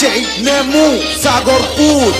DJ Nemu Zagorpur.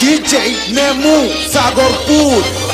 DJ Nemu Zagorpur.